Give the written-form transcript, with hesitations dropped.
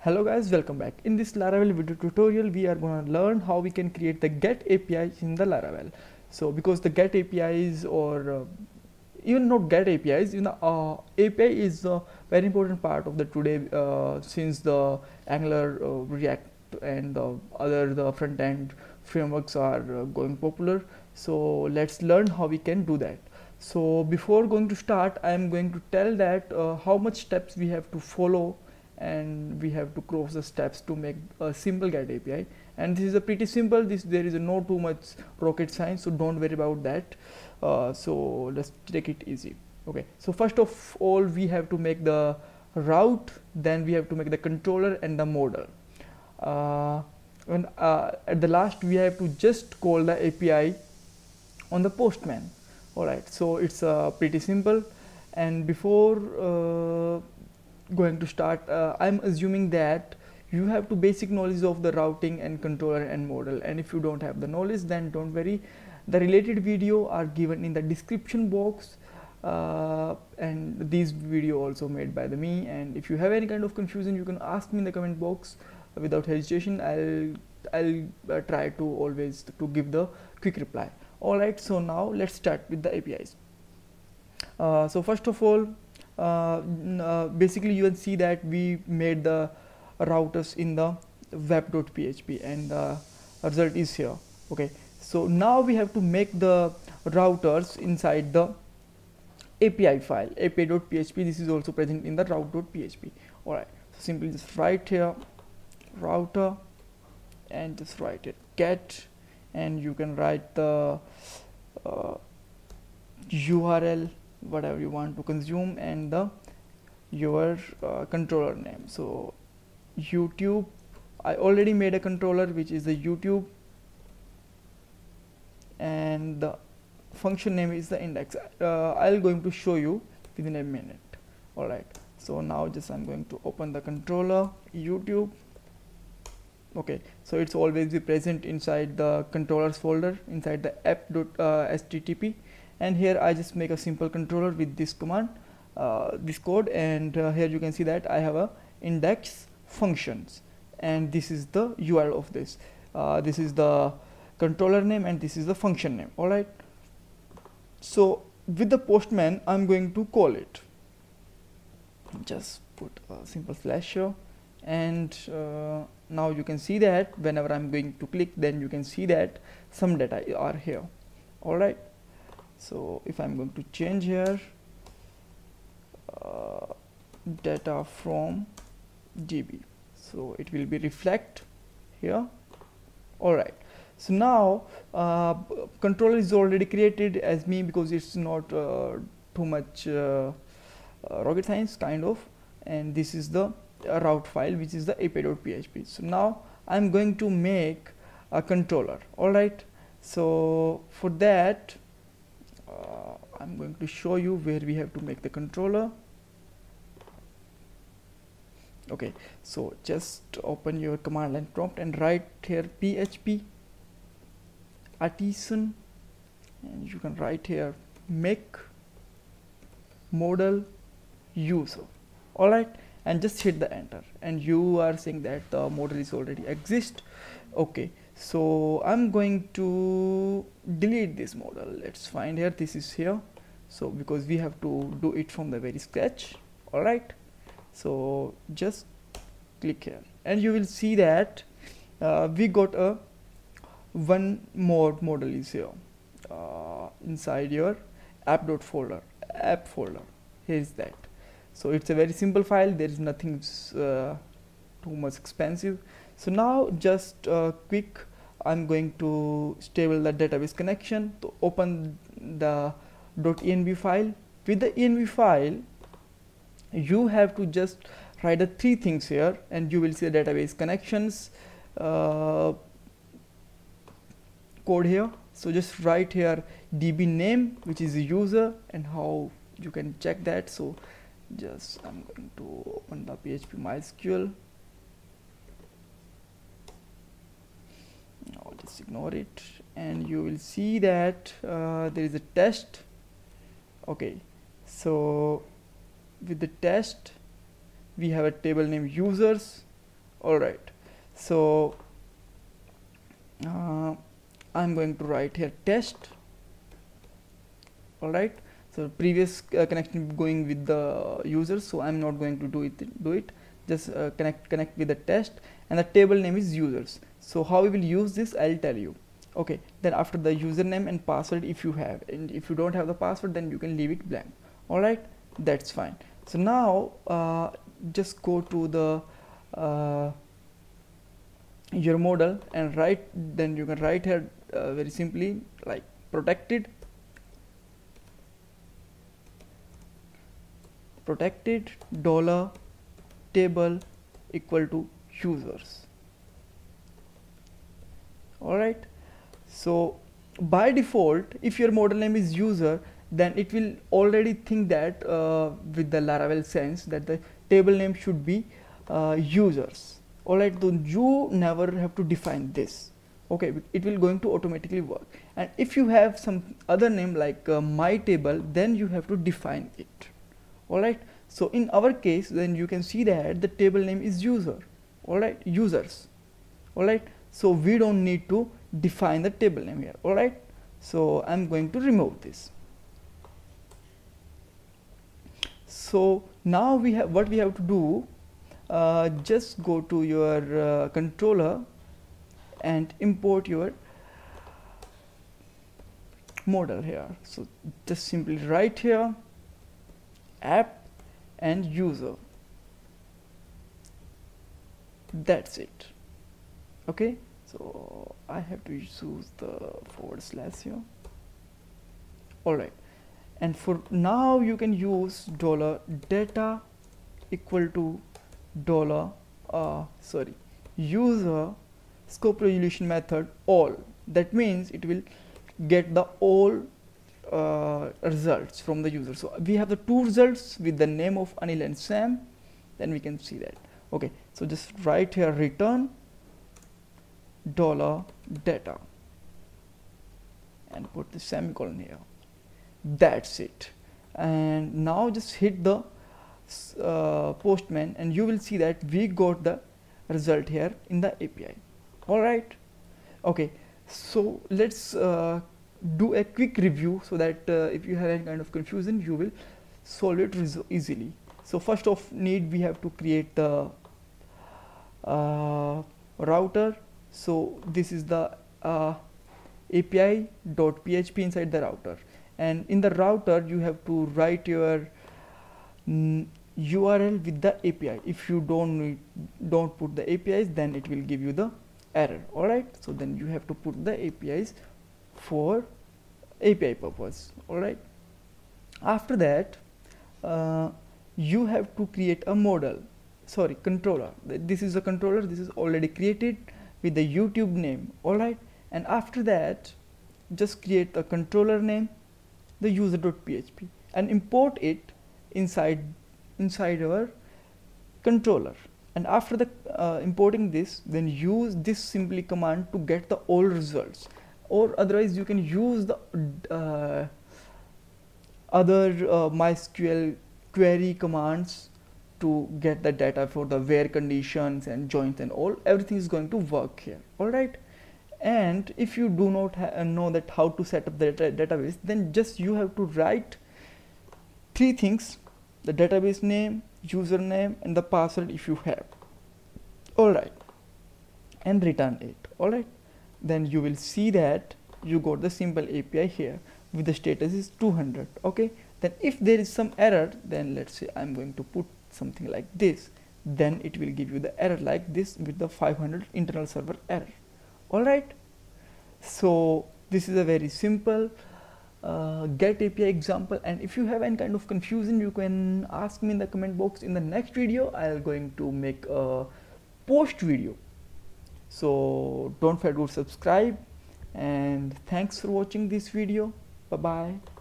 Hello guys, welcome back. In this Laravel video tutorial we are going to learn how we can create the GET API in the Laravel. So because the GET APIs or even not GET APIs, you know, API is a very important part of the today since the Angular, React and other front end frameworks are going popular. So let's learn how we can do that. So before going to start, I am going to tell that how much steps we have to follow and we have to cross the steps to make a simple GET API. And this is a pretty simple, there is no too much rocket science, so don't worry about that. So let's take it easy. Okay, so first of all we have to make the route, then we have to make the controller and the model, and at the last we have to just call the API on the Postman. Alright, so it's pretty simple. And before going to start, I'm assuming that you have to basic knowledge of the routing and controller and model, and if you don't have the knowledge then don't worry, the related video are given in the description box, and these video also made by the me, and if you have any kind of confusion you can ask me in the comment box without hesitation. I'll try to always to give the quick reply. Alright, so now let's start with the APIs. So first of all, basically you can see that we made the routers in the web.php and the result is here. Okay, so now we have to make the routers inside the API file, api.php. this is also present in the route.php. alright, so simply just write here router and just write it get, and you can write the URL whatever you want to consume and the your controller name. So YouTube, I already made a controller which is the YouTube, and the function name is the index. I'll going to show you within a minute. Alright, so now just I'm going to open the controller YouTube. Okay, so it's always be present inside the controllers folder inside the app.http. And here I just make a simple controller with this command, this code, and here you can see that I have a index functions, and this is the URL of this. This is the controller name and this is the function name. Alright, so with the Postman I'm going to call it, just put a simple slash here, and now you can see that whenever I'm going to click then you can see that some data are here. Alright, so if I'm going to change here data from DB, so it will be reflect here. Alright, so now controller is already created as me because it's not too much rocket science kind of, and this is the route file which is the api.php. so now I'm going to make a controller. Alright, so for that I'm going to show you where we have to make the controller. Okay, so just open your command line prompt and write here PHP artisan, and you can write here make model user. Alright, and just hit the enter, and you are seeing that the model is already exist. Okay, so I'm going to delete this model. Let's find here, this is here, so because we have to do it from the very scratch. Alright, so just click here and you will see that we got a one more model is here inside your app folder. Here is that. So it's a very simple file, there is nothing too much expensive. So now just quick, I'm going to stable the database connection to open the .env file. With the env file you have to just write the three things here, and you will see the database connections code here. So just write here db name which is the user, and how you can check that. So just I'm going to open the PHP MySQL. Now just ignore it, and you will see that there is a test. Okay, so with the test we have a table named users, All right, so I'm going to write here test. All right, so previous connection going with the user, so I'm not going to do it. Just connect with the test, and the table name is users. So how we will use this, I'll tell you. Okay, then after the username and password, if you have, and if you don't have the password, then you can leave it blank. All right, that's fine. So now just go to the your model and write, then you can write here very simply like protected dollar table equal to users. All right, so by default, if your model name is user, then it will already think that with the Laravel sense that the table name should be users. All right, so you never have to define this. Okay, it will going to automatically work. And if you have some other name like my table, then you have to define it. All right, so in our case, then you can see that the table name is user. All right, users. All right, so we don't need to define the table name here. All right, so I'm going to remove this. So now we have what we have to do. Just go to your controller and import your model here. So just simply write here app and user. That's it. Okay, so I have to use the / here. All right, and for now you can use $data equal to user scope resolution method all. That means it will get the all results from the user. So we have the two results with the name of Anil and Sam, then we can see that. Okay, so just write here return $data and put the semicolon here. That's it. And now just hit the Postman and you will see that we got the result here in the API. All right, okay, so let's do a quick review so that if you have any kind of confusion, you will solve it easily. So first of need, we have to create the router. So this is the api.php inside the router, and in the router you have to write your URL with the API. If you don't put the APIs, then it will give you the error. All right, so then you have to put the APIs for API purpose. All right, after that you have to create a controller. This is a controller, this is already created with the YouTube name. All right, and after that just create the controller name, the user.php, and import it inside our controller. And after the importing this, then use this simply command to get the all results, or otherwise you can use the other MySQL query commands to get the data for the where conditions and joins and all. Everything is going to work here. All right, and if you do not know that how to set up the database, then just you have to write three things: the database name, username, and the password if you have. All right, and return it. All right, then you will see that you got the simple API here with the status is 200. Okay, then if there is some error, then let's say I'm going to put something like this, then it will give you the error like this with the 500 internal server error. All right, so this is a very simple get API example, and if you have any kind of confusion, you can ask me in the comment box. In the next video, I'll going to make a post video, so don't forget to subscribe, and thanks for watching this video. Bye bye.